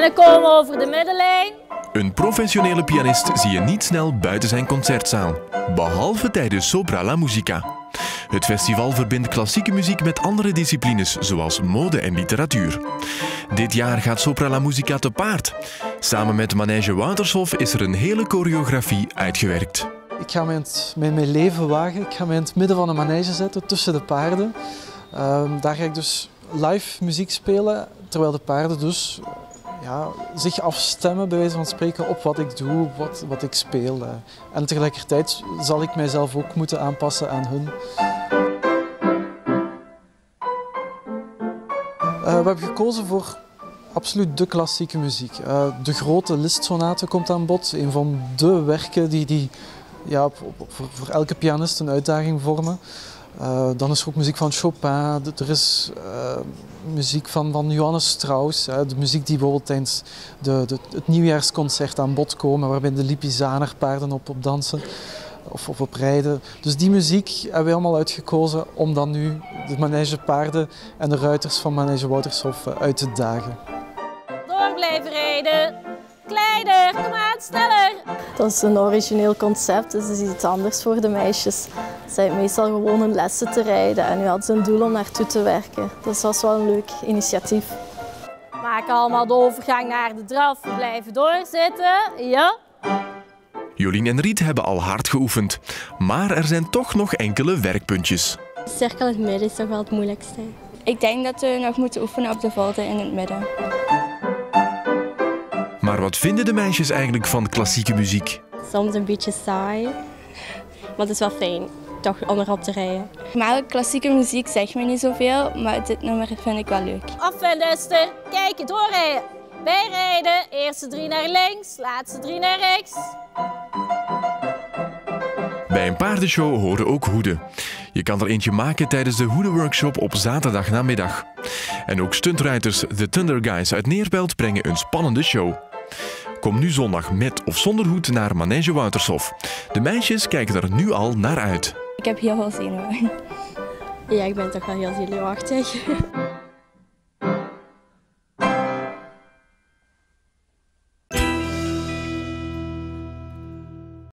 En dan komen we over de middellijn. Een professionele pianist zie je niet snel buiten zijn concertzaal, behalve tijdens Sopra La Musica. Het festival verbindt klassieke muziek met andere disciplines, zoals mode en literatuur. Dit jaar gaat Sopra La Musica te paard. Samen met manege Woutershof is er een hele choreografie uitgewerkt. Ik ga mijn leven wagen. Ik ga mij in het midden van de manege zetten, tussen de paarden. Daar ga ik dus live muziek spelen, terwijl de paarden dus zich afstemmen, bij wijze van spreken, op wat ik doe, wat ik speel. En tegelijkertijd zal ik mijzelf ook moeten aanpassen aan hun. We hebben gekozen voor absoluut de klassieke muziek. De grote Liszt-sonate komt aan bod, een van de werken die voor elke pianist een uitdaging vormen. Dan is er ook muziek van Chopin, er is muziek van Johannes Strauss, de muziek die bijvoorbeeld tijdens het nieuwjaarsconcert aan bod komen, waarbij de Lipizaner paarden op dansen of op rijden. Dus die muziek hebben we allemaal uitgekozen om dan nu de manege paarden en de ruiters van manege Woutershof uit te dagen. Door blijven rijden, kleiner, kom aan, sneller! Dat is een origineel concept, dus het is iets anders voor de meisjes. Zij zijn meestal gewoon hun lessen te rijden en nu hadden ze een doel om naartoe te werken. Dus dat was wel een leuk initiatief. Maak allemaal de overgang naar de draf, blijven doorzitten. Ja. Jolien en Riet hebben al hard geoefend, maar er zijn toch nog enkele werkpuntjes. De cirkel in het midden is toch wel het moeilijkste. Ik denk dat we nog moeten oefenen op de volte in het midden. Maar wat vinden de meisjes eigenlijk van klassieke muziek? Soms een beetje saai, maar het is wel fijn. Toch onderop te rijden. Maar klassieke muziek zegt me niet zoveel, maar dit nummer vind ik wel leuk. Af en luister, kijken, doorrijden. Bijrijden, eerste 3 naar links, laatste 3 naar rechts. Bij een paardenshow horen ook hoeden. Je kan er eentje maken tijdens de hoedenworkshop op zaterdagnamiddag. En ook stuntruiters The Thunder Guys uit Neerpelt brengen een spannende show. Kom nu zondag met of zonder hoed naar manege Woutershof. De meisjes kijken er nu al naar uit. Ik heb heel veel zin in. Ja, ik ben toch wel heel zenuwachtig.